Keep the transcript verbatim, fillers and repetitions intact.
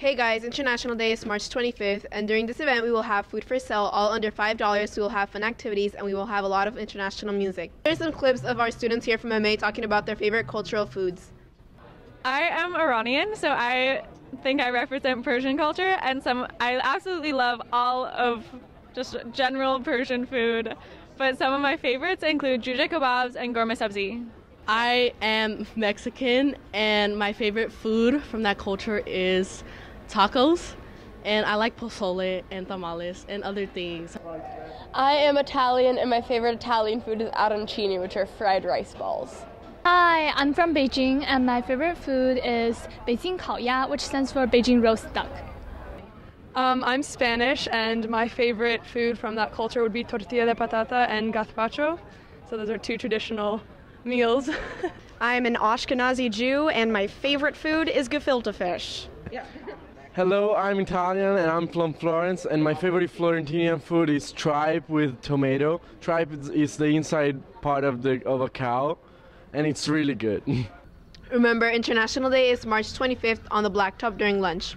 Hey guys, International Day is March twenty-fifth, and during this event we will have food for sale, all under five dollars. We will have fun activities and we will have a lot of international music. Here's some clips of our students here from M A talking about their favorite cultural foods. I am Iranian, so I think I represent Persian culture, and some I absolutely love all of just general Persian food, but some of my favorites include joojeh kebabs and ghormeh sabzi. I am Mexican, and my favorite food from that culture is tacos, and I like pozole and tamales and other things. I am Italian, and my favorite Italian food is arancini, which are fried rice balls. Hi, I'm from Beijing, and my favorite food is Beijing Kaoya, which stands for Beijing roast duck. Um, I'm Spanish, and my favorite food from that culture would be tortilla de patata and gazpacho. So those are two traditional meals. I'm an Ashkenazi Jew, and my favorite food is gefilte fish. Yeah. Hello, I'm Italian, and I'm from Florence, and my favorite Florentinian food is tripe with tomato. Tripe is the inside part of the of a cow, and it's really good. Remember, International Day is March twenty-fifth on the blacktop during lunch.